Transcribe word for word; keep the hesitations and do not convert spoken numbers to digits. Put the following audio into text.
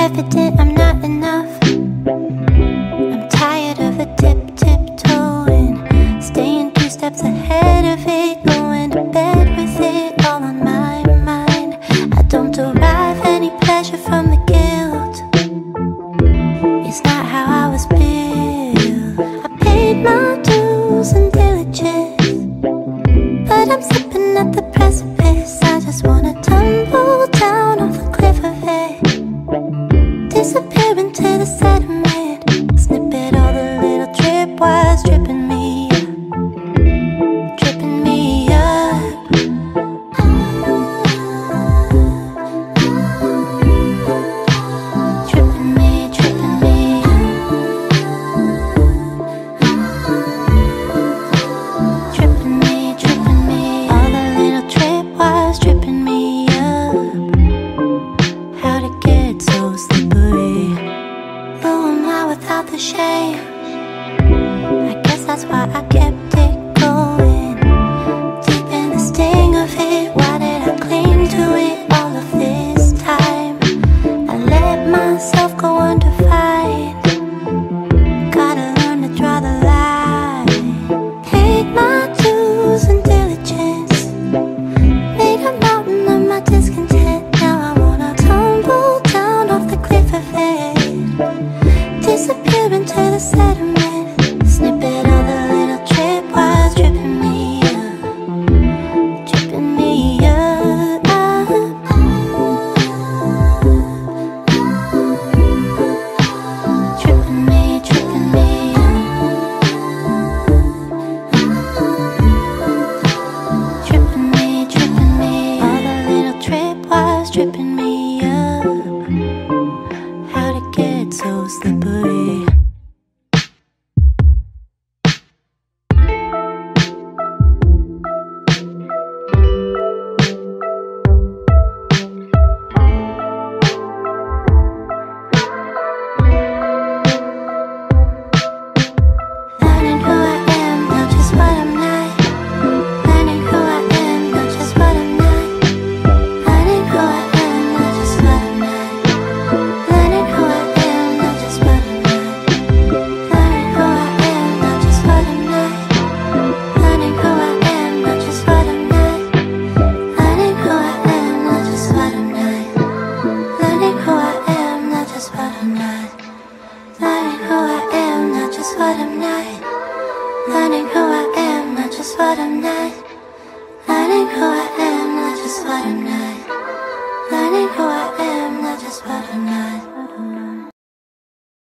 evident I'm not enough. I'm tired of the tip-tiptoeing, staying two steps ahead of it, going to bed with it all on my mind. I don't derive any pleasure from the guilt. It's not how I was built. I paid my dues and diligence, but I'm slipping at the precipice. I just wanna tumble down off the cliff of it, disappear into the sediment, snip at all the little tripwires tripping me up, tripping me up, tripping me, tripping me up, tripping me, tripping me, all the little tripwires tripping me up. How to get so slippery? Without the shame, I guess that's why I kept it going. Deep in the sting of it, why did I cling to it all of this time? I let myself go undefined. Gotta learn to draw the line. Paid my dues and diligence, made a mountain of my discontent. Now I wanna tumble down off the cliff of it, disappear into the sediment, snip it all the little tripwires tripping me up, tripping me up, tripping me, tripping me up, tripping me, tripping me, all the little tripwires tripping me up. How to get so slippery? Learning who I am, not just what I'm not. Learning who I am, not just what I'm not.